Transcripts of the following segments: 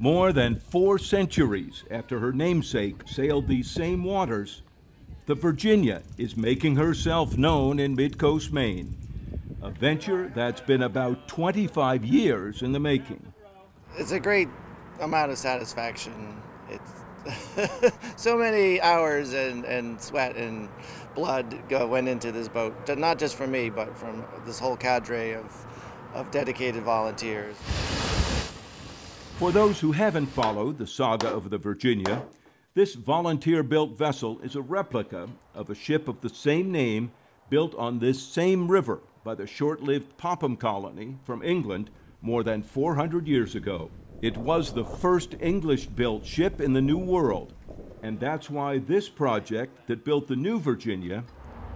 More than 4 centuries after her namesake sailed these same waters, the Virginia is making herself known in mid-coast Maine, a venture that's been about 25 years in the making. It's a great amount of satisfaction. It's so many hours and sweat and blood went into this boat, not just from me, but from this whole cadre of dedicated volunteers. For those who haven't followed the saga of the Virginia, this volunteer-built vessel is a replica of a ship of the same name built on this same river by the short-lived Popham Colony from England more than 400 years ago. It was the first English-built ship in the New World, and that's why this project that built the new Virginia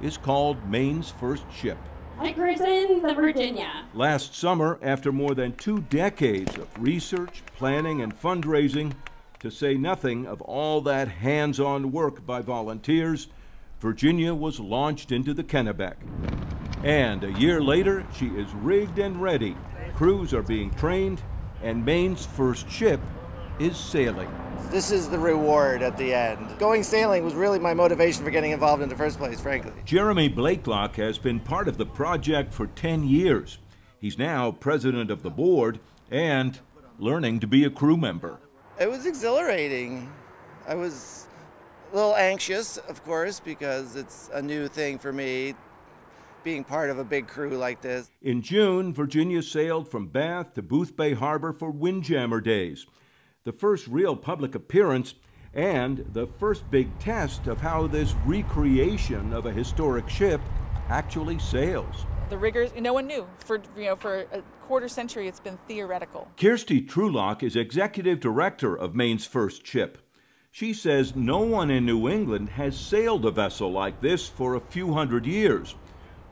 is called Maine's First Ship. I christened the Virginia. Last summer, after more than 2 decades of research, planning, and fundraising, to say nothing of all that hands-on work by volunteers, Virginia was launched into the Kennebec. And a year later, she is rigged and ready. Crews are being trained, and Maine's first ship is sailing. This is the reward at the end. Going sailing was really my motivation for getting involved in the first place, frankly. Jeremy Blakelock has been part of the project for 10 years. He's now president of the board and learning to be a crew member. It was exhilarating. I was a little anxious, of course, because it's a new thing for me, being part of a big crew like this. In June, Virginia sailed from Bath to Boothbay Harbor for Windjammer Days, the first real public appearance and the first big test of how this recreation of a historic ship actually sails. The rigors, no one knew. For a quarter century, it's been theoretical. Kirstie Trulock is executive director of Maine's First Ship. She says no one in New England has sailed a vessel like this for a few hundred years.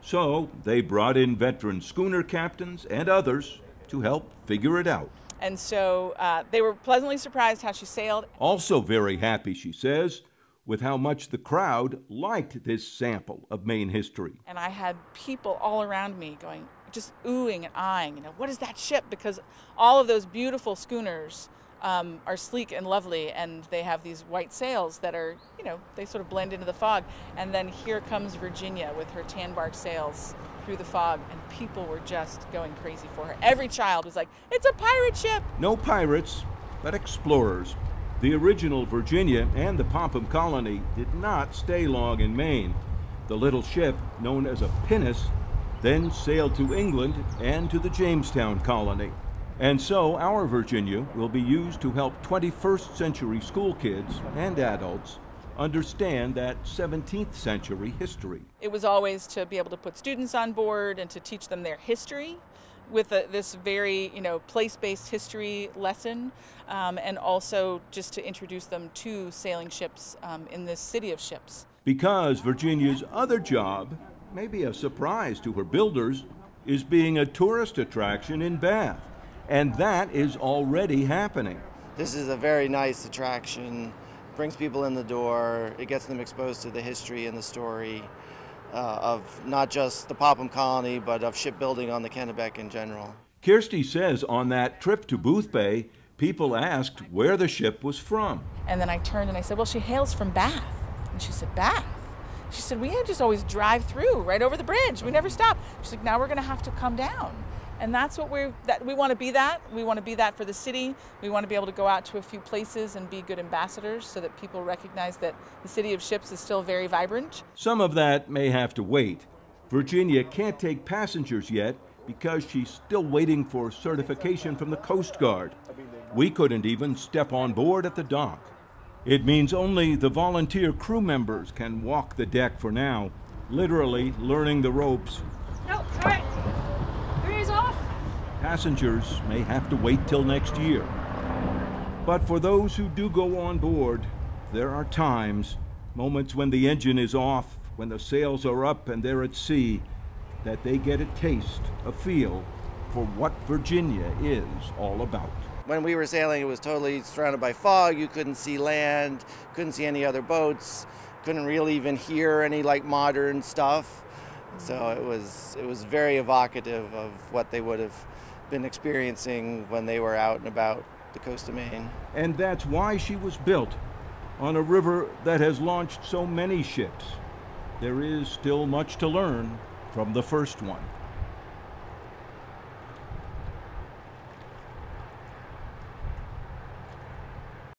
So they brought in veteran schooner captains and others to help figure it out. And so they were pleasantly surprised how she sailed. Also very happy, she says, with how much the crowd liked this sample of Maine history. And I had people all around me going, just oohing and eyeing, you know, what is that ship? Because all of those beautiful schooners are sleek and lovely, and they have these white sails that are, you know, they sort of blend into the fog. And then here comes Virginia with her tan bark sails through the fog, and people were just going crazy for her. Every child was like, it's a pirate ship. No pirates, but explorers. The original Virginia and the Popham Colony did not stay long in Maine. The little ship, known as a pinnace, then sailed to England and to the Jamestown colony. And so our Virginia will be used to help 21st century school kids and adults understand that 17th century history. It was always to be able to put students on board and to teach them their history with this very, you know, place-based history lesson, and also just to introduce them to sailing ships in this city of ships. Because Virginia's other job, maybe a surprise to her builders, is being a tourist attraction in Bath, and that is already happening. This is a very nice attraction. Brings people in the door, it gets them exposed to the history and the story of not just the Popham Colony, but of shipbuilding on the Kennebec in general. Kirstie says on that trip to Boothbay, people asked where the ship was from. And then I turned and I said, well, she hails from Bath. And she said, Bath? She said, we just always drive through right over the bridge. We never stop. She's like, now we're going to have to come down. And that's what we want to be that. We want to be that for the city. We want to be able to go out to a few places and be good ambassadors so that people recognize that the city of ships is still very vibrant. Some of that may have to wait. Virginia can't take passengers yet because she's still waiting for certification from the Coast Guard. We couldn't even step on board at the dock. It means only the volunteer crew members can walk the deck for now, literally learning the ropes. Nope, all right. Off. Passengers may have to wait till next year. But for those who do go on board, there are times, moments when the engine is off, when the sails are up and they're at sea, that they get a taste, a feel for what Virginia is all about. When we were sailing, it was totally surrounded by fog. You couldn't see land, couldn't see any other boats, couldn't really even hear any like modern stuff. So it was very evocative of what they would have been experiencing when they were out and about. the coast of Maine. And that's why she was built, on a river that has launched so many ships. There is still much to learn from the first one.